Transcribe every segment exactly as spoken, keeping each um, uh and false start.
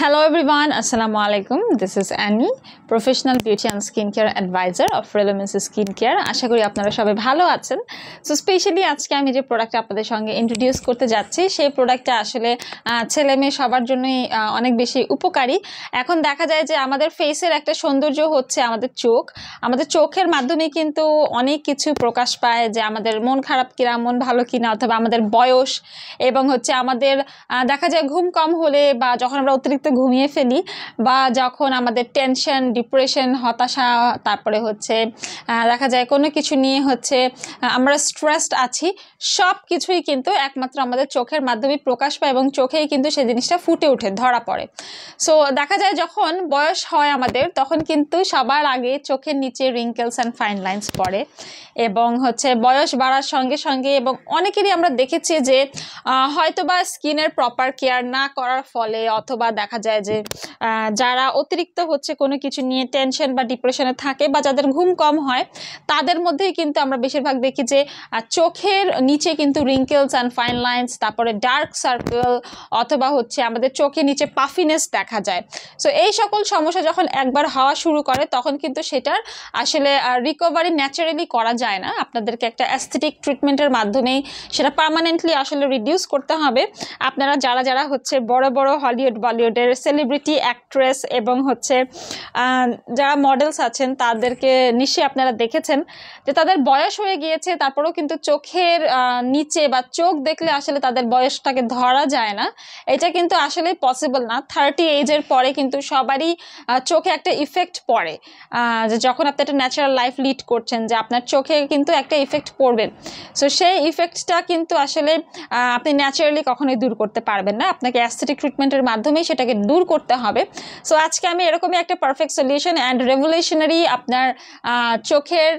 Hello everyone, assalamu alaikum. This is Annie, professional beauty and skincare advisor of Relumins Skincare. Asha kori apnara shobai bhalo achen. So specially ajke ami je product apnader shonge introduce korte jacchi sei product ta ashole chhele me shobar jonnoi onek beshi upokari. Ekhon dekha jay je amader face er ekta shondorjo hocche amader chok. Amader choker madhyome kintu onek kichu prokash pay je amader mon kharap kina mon bhalo kina othoba amader boyosh ebong hocche amader dekha jay ghum kom hole ba jokhon amra otirik ঘুমিয়ে ফেলি বা যখন আমাদের tension depression হতাশা তারপরে হচ্ছে দেখা যায় কোনো কিছু নিয়ে হচ্ছে আমরা স্ট্রেসড আছি সবকিছুই কিন্তু একমাত্র আমাদের চোখের মাধ্যমে প্রকাশ পায় এবং চোখেই কিন্তু সেই জিনিসটা ফুটে ওঠে ধরা পড়ে সো দেখা যায় যখন বয়স হয় আমাদের তখন কিন্তু সবার আগে চোখের নিচে রিঙ্কেলস এন্ড ফাইন লাইনস পড়ে এবং হচ্ছে বয়স বাড়ার সঙ্গে সঙ্গে এবং অনেকেরই আমরা দেখেছি যে হয়তোবা স্কিনের প্রপার কেয়ার না করার ফলে অথবা দেখা যায় যে যারা অতিরিক্ত হচ্ছে কোনো কিছু নিয়ে টেনশন বা ডিপ্রেশনে থাকে বা যাদের ঘুম কম হয় তাদের মধ্যেই কিন্তু আমরা বেশিরভাগ দেখি যে চোখের নিচে কিন্তু রিঙ্কেলস এন্ড ফাইন লাইনস তারপরে ডার্ক সার্কেল অথবা হচ্ছে আমাদের চোখের নিচে পাফিনেস দেখা যায় সো এই সকল সমস্যা যখন একবার হওয়া শুরু করে তখন কিন্তু সেটার আসলে রিকভারি ন্যাচারালি করা যায় না আপনাদেরকে একটা অ্যাস্থেটিক ট্রিটমেন্টের মাধ্যমে সেটা পার্মানেন্টলি আসলে রিডিউস করতে হবে আপনারা যারা যারা হচ্ছে বড় বড় হলিউড বলিউড সেলিব্রিটি অ্যাক্ট্রেস এবং হচ্ছে যারা মডেলস আছেন তাদেরকে নিশ্চয়ই আপনারা দেখেছেন যে তাদের বয়স হয়ে গিয়েছে তারপরেও কিন্তু চোখের নিচে বা চোখ দেখলে আসলে তাদের বয়সটাকে ধরা যায় না এটা কিন্তু আসলে পসিবল না থার্টি এজের পরে কিন্তু সবারই চোখে একটা ইফেক্ট পড়ে যে যখন আপনি একটা ন্যাচারাল লাইফ লিড করছেন যে আপনার চোখে কিন্তু একটা ইফেক্ট পড়বেন সো সেই ইফেক্টটা কিন্তু আসলে আপনি ন্যাচারালি কখনোই দূর করতে পারবেন না আপনাকে অ্যাস্থেটিক ট্রিটমেন্টের মাধ্যমেই সেটা দূর করতে হবে সো আজকে আমি এরকমই একটা পারফেক্ট সলিউশন এন্ড রেভলিউশনারি আপনার চোখের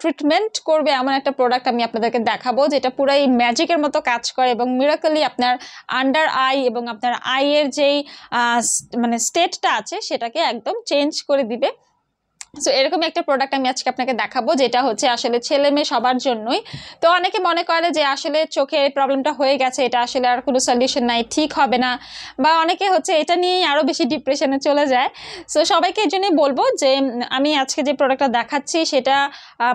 ট্রিটমেন্ট করবে এমন একটা প্রোডাক্ট আমি আপনাদেরকে দেখাবো যেটা পুরাই ম্যাজিকের মতো কাজ করে এবং মিরাকলি আপনার আন্ডার আই এবং আপনার আইয়ের যেই মানে স্টেটটা আছে সেটাকে একদম চেঞ্জ করে দিবে সো এরকম একটা প্রোডাক্ট আমি আজকে আপনাকে দেখাবো যেটা হচ্ছে আসলে ছেলে মেয়ে সবার জন্যই তো অনেকে মনে করে যে আসলে চোখের প্রবলেমটা হয়ে গেছে এটা আসলে আর কোনো সলিউশন নাই ঠিক হবে না বা অনেকে হচ্ছে এটা নিয়েই আরও বেশি ডিপ্রেশনে চলে যায় সো সবাইকে এর জন্যই বলবো যে আমি আজকে যে প্রোডাক্টটা দেখাচ্ছি সেটা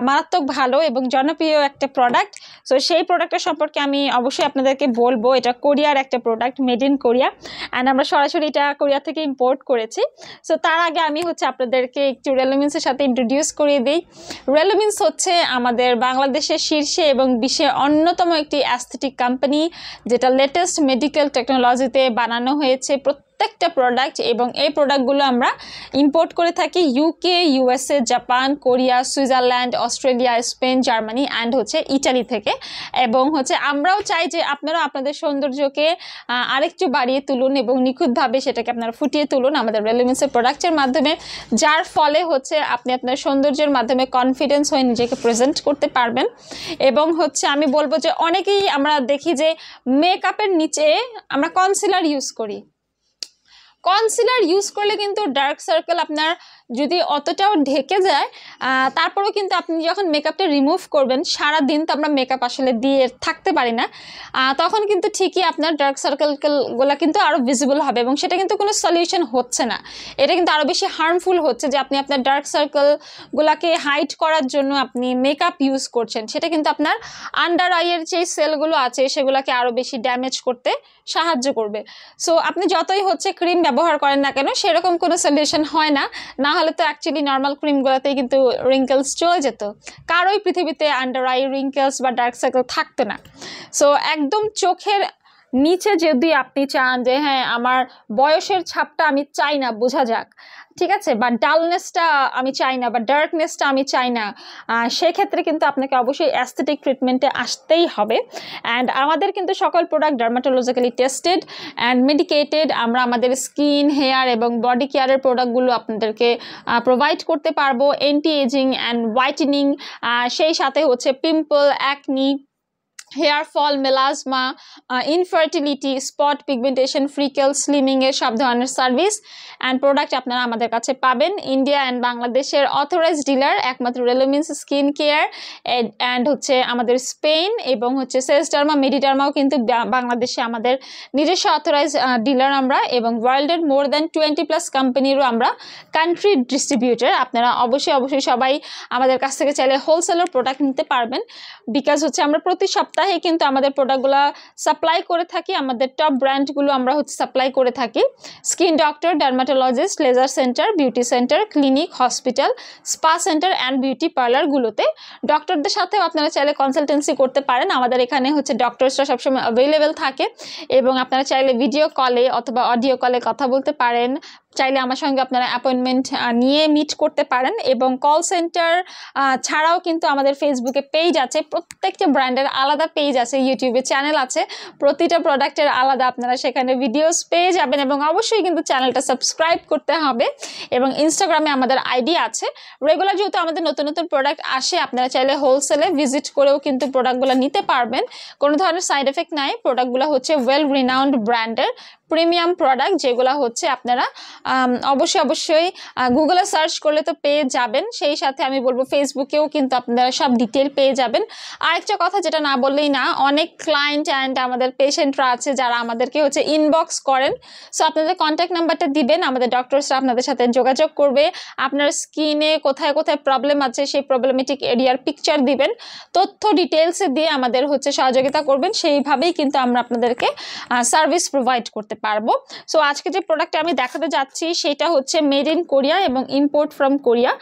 মারাত্মক ভালো এবং জনপ্রিয় একটা প্রোডাক্ট সো সেই প্রোডাক্টটা সম্পর্কে আমি অবশ্যই আপনাদেরকে বলবো এটা কোরিয়ার একটা product made in Korea and আমরা সরাসরি এটা কোরিয়া থেকে ইম্পোর্ট করেছি সো তার আগে আমি হচ্ছে আপনাদেরকে একটু রেলুমিন্স সাথে ইন্ট্রোডিউস করিয়ে দেই রেলুমিন্স হচ্ছে আমাদের বাংলাদেশের শীর্ষে এবং বিশ্বের অন্যতম একটি অ্যাস্থেটিক কোম্পানি যেটা লেটেস্ট মেডিকেল টেকনোলজিতে বানানো হয়েছে প্রত্যেকটা প্রোডাক্ট এবং এই প্রোডাক্টগুলো আমরা ইম্পোর্ট করে থাকি UK USA Japan Korea Switzerland Australia Spain Germany and হচ্ছে ইটালি থেকে এবং হচ্ছে আমরাও চাই যে আপনারা আপনাদের সৌন্দর্যকে আরেকটু বাড়িয়ে তুলুন এবং নিখুঁতভাবে সেটাকে আপনারা ফুটিয়ে তুলুন আমাদের রেলুমিন্সের প্রোডাক্টের মাধ্যমে যার ফলে হচ্ছে আপনি আপনার সৌন্দর্যের মাধ্যমে কনফিডেন্স হয়ে নিজেকে প্রেজেন্ট করতে পারবেন এবং হচ্ছে আমি বলবো যে অনেকেই আমরা দেখি যে মেকআপের নিচে আমরা কনসিলার ইউজ করি কনসিলার ইউজ করলে কিন্তু ডার্ক সার্কেল আপনার যদি অতটাও ঢেকে যায় তারপরেও কিন্তু আপনি যখন মেকআপটা রিমুভ করবেন সারা দিন তো আমরা মেকআপ আসলে দিয়ে থাকতে পারি না তখন কিন্তু ঠিকই আপনার ডার্ক সার্কেলগুলো কিন্তু আরও ভিজিবল হবে এবং সেটা কিন্তু কোনো সলিউশন হচ্ছে না এটা কিন্তু আরও বেশি হার্মফুল হচ্ছে যে আপনি আপনার ডার্ক সার্কেলগুলোকে হাইড করার জন্য আপনি মেকআপ ইউজ করছেন সেটা কিন্তু আপনার আন্ডার আইয়ের যে সেলগুলো আছে সেগুলোকে আরও বেশি ড্যামেজ করতে সাহায্য করবে সো আপনি যতই হচ্ছে ক্রিম ব্যবহার করেন না কেন সেরকম কোনো সলিউশন হয় না না হলে তো অ্যাকচুয়ালি নর্মাল ক্রিমগুলোতেই কিন্তু রিঙ্কেলস চলে যেত কারোই পৃথিবীতে আন্ডার আই রিঙ্কেলস বা ডার্ক সার্কেল থাকতো না সো একদম চোখের নিচে যদি আপনি চান যে হ্যাঁ আমার বয়সের ছাপটা আমি চাই না বোঝা যাক ঠিক আছে বা ডালনেসটা আমি চাই না বা ডার্কনেসটা আমি চাই না সেক্ষেত্রে কিন্তু আপনাকে অবশ্যই অ্যাস্থেটিক ট্রিটমেন্টে আসতেই হবে অ্যান্ড আমাদের কিন্তু সকল product dermatologically tested and medicated আমরা আমাদের স্কিন হেয়ার এবং বডি কেয়ারের প্রোডাক্টগুলো আপনাদেরকে প্রোভাইড করতে পারবো অ্যান্টি এজিং অ্যান্ড হোয়াইটেনিং সেই সাথে হচ্ছে pimple acne hair fall, melasma, uh, infertility, spot pigmentation, freckles, slimming এর সব ধরনের সার্ভিস এন্ড প্রোডাক্ট আপনারা আমাদের কাছে পাবেন। ইন্ডিয়া এন্ড বাংলাদেশের অথরাইজড ডিলার একমাত্র রেলুমিন্স স্কিন কেয়ার এন্ড হচ্ছে আমাদের স্পেন এবং হচ্ছে সেস্টারমা মেডিডার্মাও কিন্তু বাংলাদেশে আমাদের নিজস্ব অথরাইজড ডিলার আমরা এবং ওয়ার্ল্ডের মোর দ্যান টোয়েন্টি প্লাস কোম্পানিরও আমরা কান্ট্রি ডিস্ট্রিবিউটর। আপনারা অবশ্যই অবশ্যই সবাই আমাদের কাছ থেকে চাইলে হোলসেলার প্রোডাক্ট নিতে পারবেন, বিকজ হচ্ছে আমরা প্রতি সপ্তাহে কিন্তু আমাদের প্রোডাক্টগুলো সাপ্লাই করে থাকি, আমাদের টপ ব্র্যান্ডগুলো আমরা হচ্ছে সাপ্লাই করে থাকি skin doctor, dermatologist, laser center, beauty center, clinic, hospital, spa center and beauty পার্লারগুলোতে। ডক্টরদের সাথেও আপনারা চাইলে কনসালটেন্সি করতে পারেন, আমাদের এখানে হচ্ছে ডক্টরসরা সবসময় অ্যাভেলেবেল থাকে এবং আপনারা চাইলে ভিডিও কলে অথবা অডিও কলে কথা বলতে পারেন, চাইলে আমার সঙ্গে আপনারা অ্যাপয়েন্টমেন্ট নিয়ে মিট করতে পারেন এবং কল সেন্টার ছাড়াও কিন্তু আমাদের ফেসবুকে পেজ আছে, প্রত্যেকটা ব্র্যান্ডের আলাদা পেজ আছে, ইউটিউবে চ্যানেল আছে, প্রতিটা প্রোডাক্টের আলাদা আপনারা সেখানে ভিডিওস পেয়ে যাবেন এবং অবশ্যই কিন্তু চ্যানেলটা সাবস্ক্রাইব করতে হবে এবং ইনস্টাগ্রামে আমাদের আইডি আছে। রেগুলার যেহেতু আমাদের নতুন নতুন প্রোডাক্ট আসে, আপনারা চাইলে হোলসেলে ভিজিট করেও কিন্তু প্রোডাক্টগুলো নিতে পারবেন, কোনো ধরনের সাইড এফেক্ট নাই। প্রোডাক্টগুলো হচ্ছে ওয়েল রিনাউন্ড ব্র্যান্ডের প্রিমিয়াম প্রোডাক্ট, যেগুলো হচ্ছে আপনারা অবশ্যই অবশ্যই গুগলে সার্চ করলে তো পেয়ে যাবেন, সেই সাথে আমি বলবো ফেসবুকেও কিন্তু আপনারা সব ডিটেল পেয়ে যাবেন। আরেকটা কথা যেটা না বললেই না, অনেক ক্লায়েন্ট অ্যান্ড আমাদের পেশেন্টরা আছে যারা আমাদেরকে হচ্ছে ইনবক্স করেন, সো আপনাদের কন্ট্যাক্ট নাম্বারটা দিবেন, আমাদের ডক্টরসরা আপনাদের সাথে যোগাযোগ করবে, আপনার স্কিনে কোথায় কোথায় প্রবলেম আছে সেই প্রবলেমেটিক এরিয়ার পিকচার দিবেন, তথ্য ডিটেলসে দিয়ে আমাদের হচ্ছে সহযোগিতা করবেন, সেইভাবেই কিন্তু আমরা আপনাদেরকে সার্ভিস প্রোভাইড করতে পারবো। সো আজকে যে প্রোডাক্টটা আমি দেখাতে যাচ্ছি সেটা হচ্ছে মেড ইন কোরিয়া এবং import from Korea,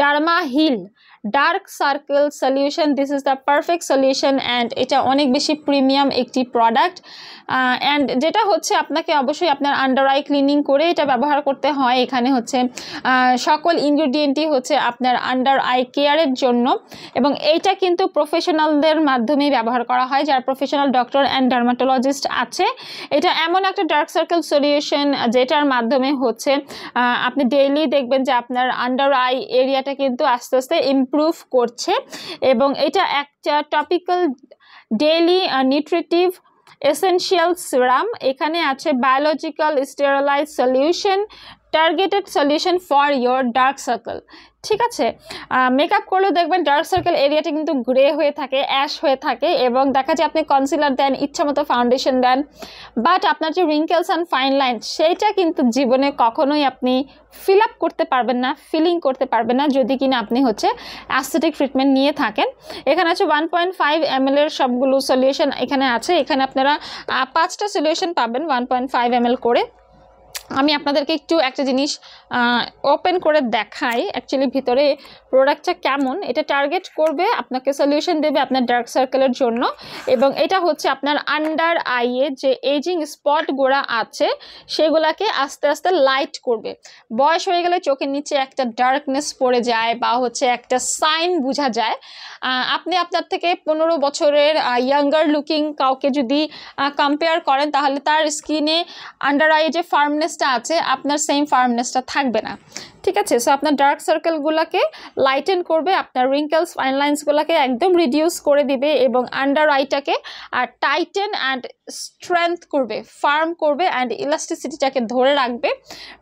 derma hill dark circle solution. This is the perfect solution and এটা অনেক বেশি প্রিমিয়াম একটি প্রোডাক্ট অ্যান্ড যেটা হচ্ছে আপনাকে অবশ্যই আপনার আন্ডার আই ক্লিনিং করে এটা ব্যবহার করতে হয়। এখানে হচ্ছে সকল ইনগ্রিডিয়েন্টই হচ্ছে আপনার আন্ডার আই কেয়ারের জন্য এবং এইটা কিন্তু প্রফেশনালদের মাধ্যমেই ব্যবহার করা হয়, যারা প্রফেশনাল ডক্টর অ্যান্ড ডার্মাটোলজিস্ট আছে। এটা এমন একটা ডার্ক সার্কেল সলিউশন যেটার মাধ্যমে হচ্ছে আপনি ডেইলি দেখবেন যে আপনার আন্ডার আই এরিয়াটা কিন্তু আস্তে আস্তে ইমপ্রুভ করছে এবং এটা একটা topical daily nutritive essential serum. এখানে আছে biological sterilize solution, targeted solution for your dark circle. ঠিক আছে, মেকআপ করলেও দেখবেন ডার্ক সার্কেল এরিয়াটা কিন্তু গ্রে হয়ে থাকে, অ্যাশ হয়ে থাকে এবং দেখা যায় আপনি কনসিলার দেন, ইচ্ছামতো ফাউন্ডেশন দেন, বাট আপনার যে রিঙ্কেলস অ্যান্ড ফাইন লাইন সেইটা কিন্তু জীবনে কখনোই আপনি ফিল আপ করতে পারবেন না, ফিলিং করতে পারবেন না যদি কিনা আপনি হচ্ছে অ্যাস্থেটিক ট্রিটমেন্ট নিয়ে থাকেন। এখানে আছে one point five M L এর সবগুলো সলিউশন এখানে আছে, এখানে আপনারা পাঁচটা সলিউশন পাবেন one point five M L করে। আমি আপনাদেরকে একটু একটা জিনিস ওপেন করে দেখাই, অ্যাকচুয়ালি ভিতরে প্রোডাক্টটা কেমন। এটা টার্গেট করবে, আপনাকে সলিউশন দেবে আপনার ডার্ক সার্কেলের জন্য এবং এটা হচ্ছে আপনার আন্ডার আইয়ে যে এজিং স্পটগুলো আছে সেগুলোকে আস্তে আস্তে লাইট করবে। বয়স হয়ে গেলে চোখের নিচে একটা ডার্কনেস পড়ে যায় বা হচ্ছে একটা সাইন বোঝা যায়। আপনি আপনার থেকে পনেরো বছরের ইয়াঙ্গার লুকিং কাউকে যদি কম্পেয়ার করেন তাহলে তার স্কিনে আন্ডার আইয়ে যে ফার্মনেস আছে আপনার সেম ফার্মনেসটা থাকবে না। ঠিক আছে, সো আপনার ডার্ক সার্কেলগুলোকে লাইটেন করবে, আপনার রিঙ্কেলস ফাইন লাইনসগুলোকে একদম রিডিউস করে দিবে এবং আন্ডার আইটাকে আর টাইটেন অ্যান্ড স্ট্রেংথ করবে, ফার্ম করবে অ্যান্ড ইলাস্টিসিটিটাকে ধরে রাখবে।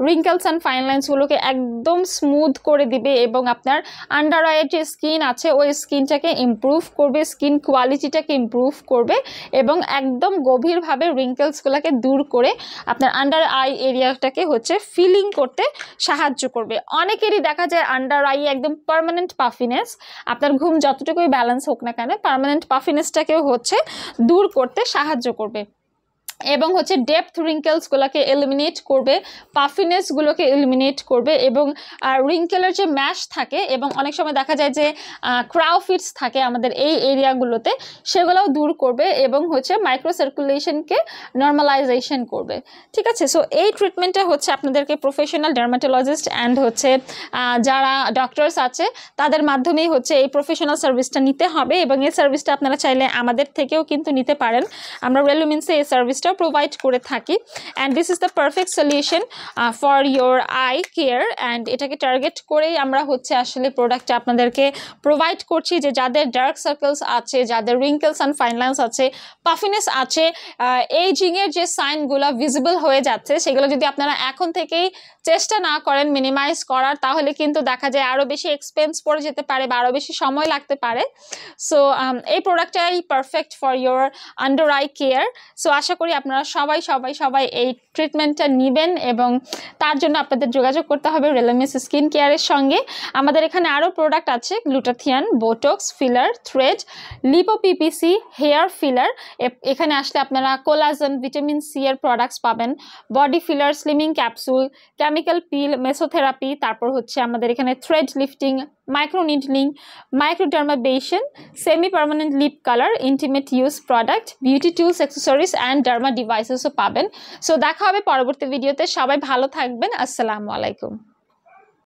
রিঙ্কেলস অ্যান্ড ফাইন লাইনসগুলোকে একদম স্মুথ করে দিবে এবং আপনার আন্ডার আইয়ের যে স্কিন আছে ওই স্কিনটাকে ইমপ্রুভ করবে, স্কিন কোয়ালিটিটাকে ইমপ্রুভ করবে এবং একদম গভীরভাবে রিঙ্কেলসগুলোকে দূর করে আপনার আন্ডার আই এরিয়াটাকে হচ্ছে ফিলিং করতে সাহায্য করবে। অনেকেরই দেখা যায় আন্ডার আই একদম পার্মানেন্ট পাফিনেস, আপনার ঘুম যতটুকুই ব্যালেন্স হোক না কেন পার্মানেন্ট পাফিনেসটাকেও হচ্ছে দূর করতে সাহায্য করবে এবং হচ্ছে ডেপথ রিঙ্কেলসগুলোকে এলিমিনেট করবে, পাফিনেসগুলোকে এলিমিনেট করবে এবং রিঙ্কেলের যে ম্যাশ থাকে এবং অনেক সময় দেখা যায় যে ক্রাউফিটস থাকে আমাদের এই এরিয়াগুলোতে সেগুলোও দূর করবে এবং হচ্ছে মাইক্রো সার্কুলেশনকে নর্মালাইজেশন করবে। ঠিক আছে, সো এই ট্রিটমেন্টটা হচ্ছে আপনাদেরকে প্রফেশনাল ডার্মাটোলজিস্ট অ্যান্ড হচ্ছে যারা ডক্টরস আছে তাদের মাধ্যমেই হচ্ছে এই প্রফেশনাল সার্ভিসটা নিতে হবে এবং এই সার্ভিসটা আপনারা চাইলে আমাদের থেকেও কিন্তু নিতে পারেন। আমরা রেলুমিন্সে এই সার্ভিসটা জিনিসটা প্রোভাইড করে থাকি and this is the perfect solution for your eye care and এটাকে টার্গেট করেই আমরা হচ্ছে আসলে প্রোডাক্টটা আপনাদেরকে প্রোভাইড করছি যে যাদের ডার্ক সার্কেলস আছে যাদের রিঙ্কেলস অ্যান্ড ফাইন লাইনস আছে পাফিনেস আছে এইজিংয়ের যে সাইনগুলো ভিজিবল হয়ে যাচ্ছে সেগুলো যদি আপনারা এখন থেকেই চেষ্টা না করেন মিনিমাইজ করার তাহলে কিন্তু দেখা যায় আরও বেশি এক্সপেন্স পড়ে যেতে পারে বা আরও বেশি সময় লাগতে পারে সো এই প্রোডাক্টটাই perfect for your under eye care so আশা করি আপনারা সবাই সবাই সবাই এই ট্রিটমেন্টটা নেবেন এবং তার জন্য আপনাদের যোগাযোগ করতে হবে রেলুমিন্স স্কিন কেয়ারের সঙ্গে আমাদের এখানে আরও প্রোডাক্ট আছে glutathione botox filler thread lipo PPC hair filler এখানে আসলে আপনারা কোলাজেন ভিটামিন সি এর প্রোডাক্টস পাবেন body filler slimming capsule chemical peel mesotherapy তারপর হচ্ছে আমাদের এখানে thread lifting micro needling microdermabrasion semi permanent lip colour intimate use product beauty tools accessories and derma ডিভাইসেসও পাবেন সো দেখা হবে পরবর্তী ভিডিওতে সবাই ভালো থাকবেন আসসালামু আলাইকুম।